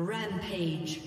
Rampage.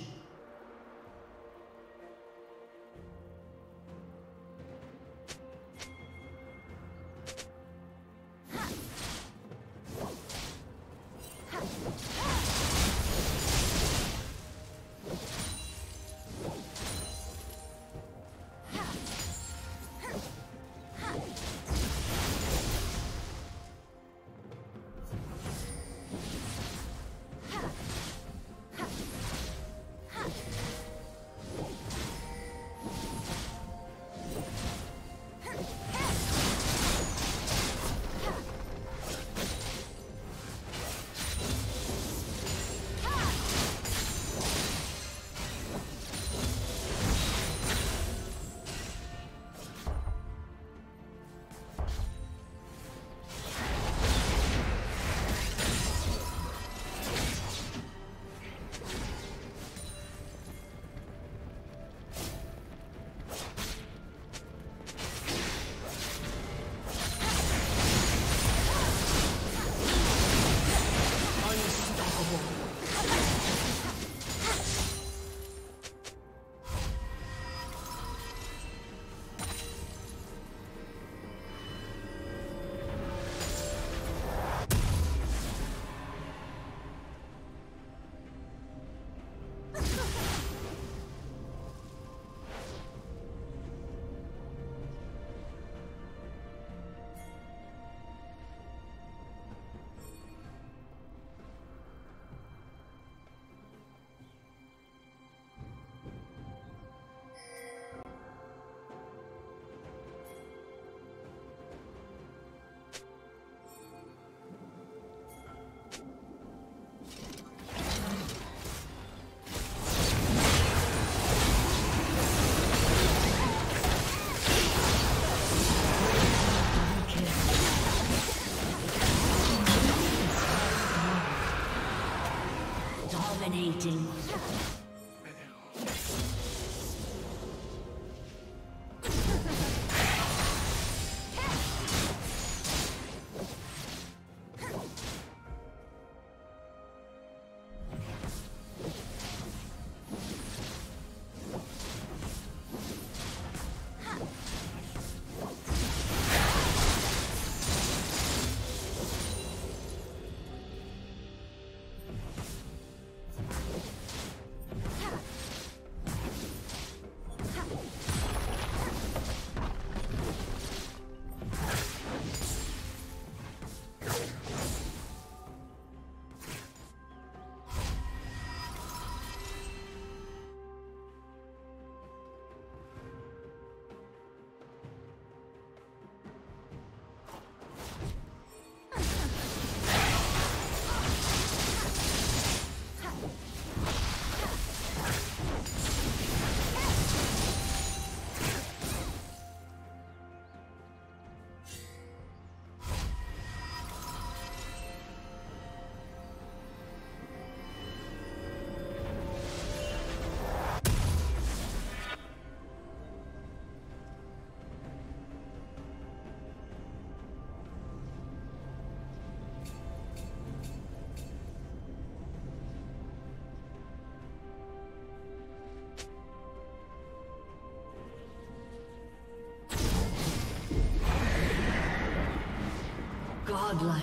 Godlike.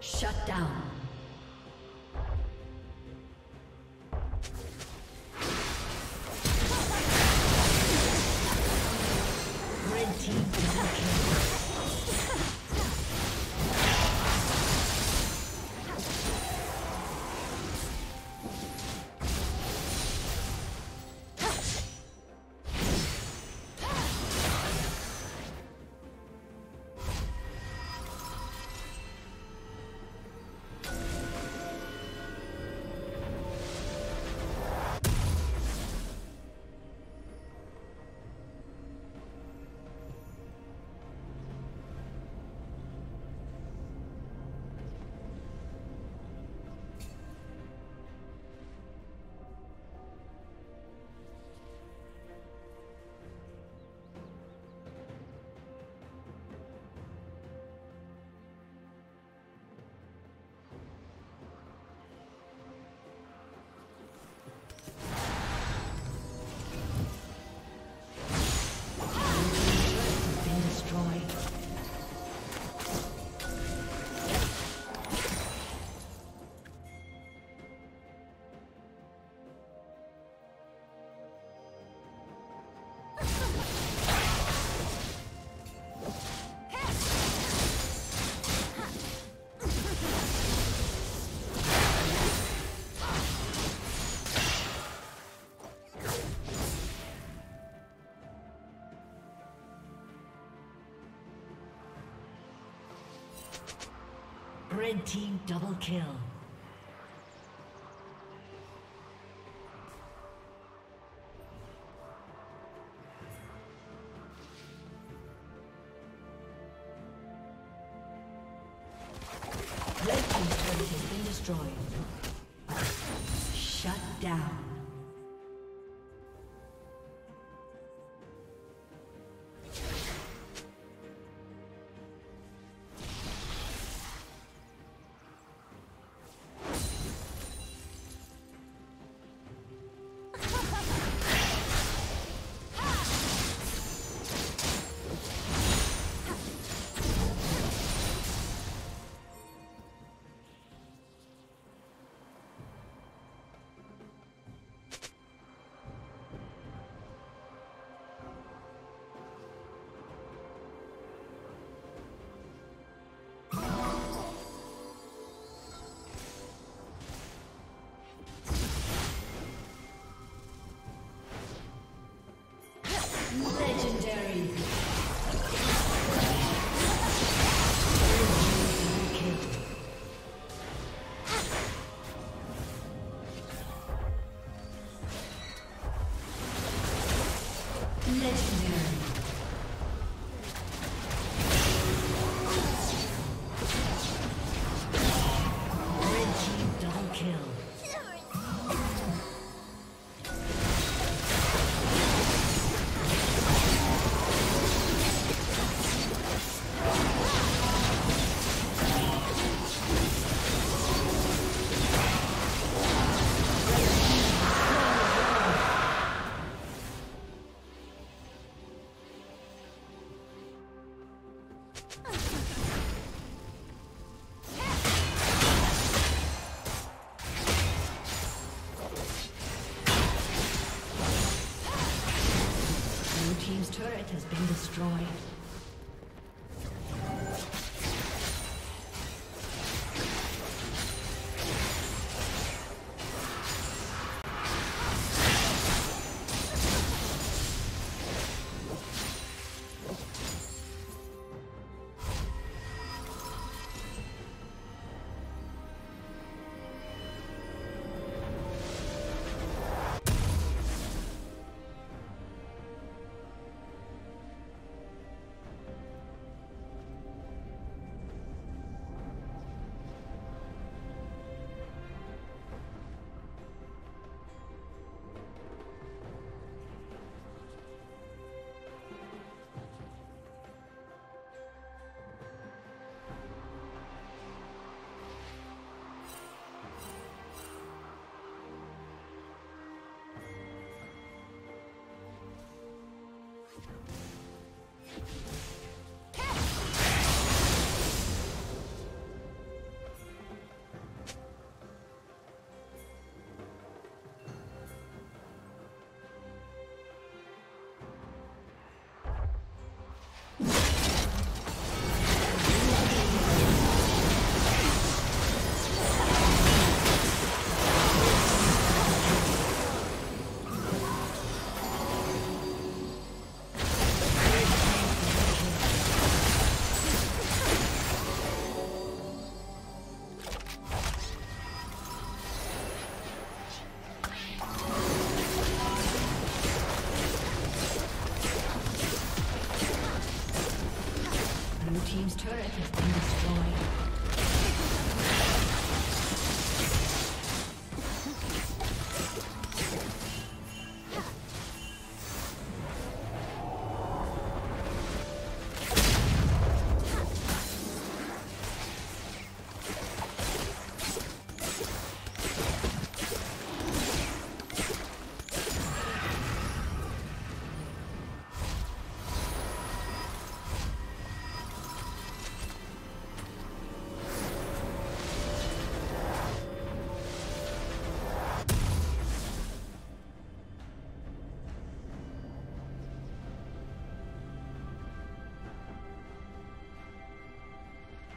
Shut down. Red team double kill. Red team's turret has been destroyed. Shut down.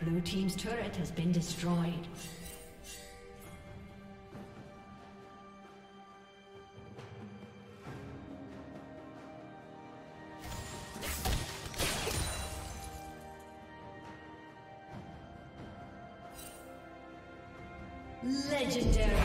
Blue team's turret has been destroyed. Legendary.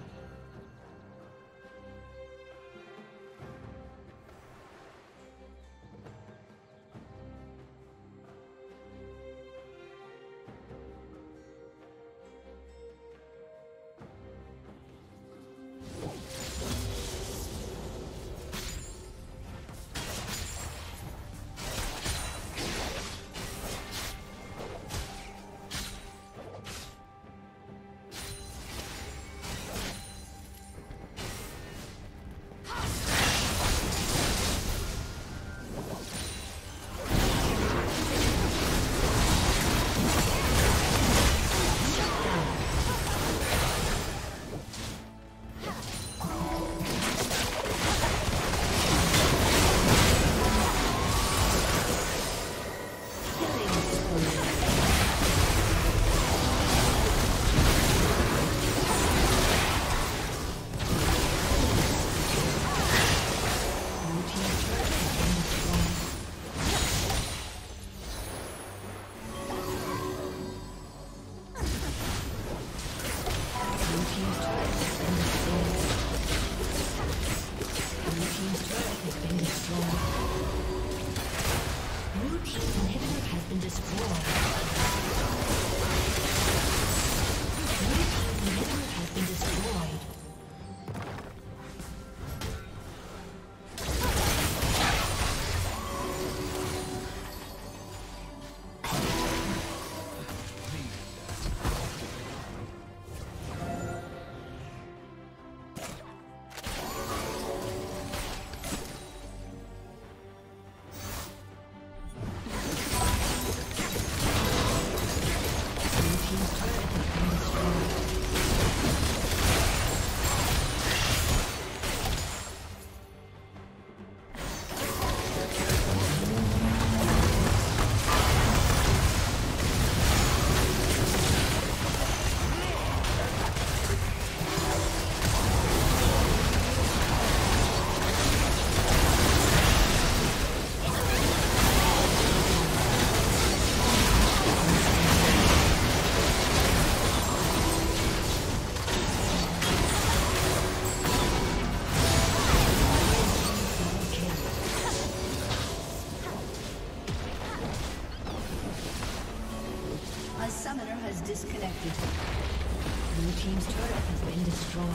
Disconnected. Blue team's turret has been destroyed.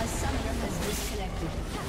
A summoner has disconnected.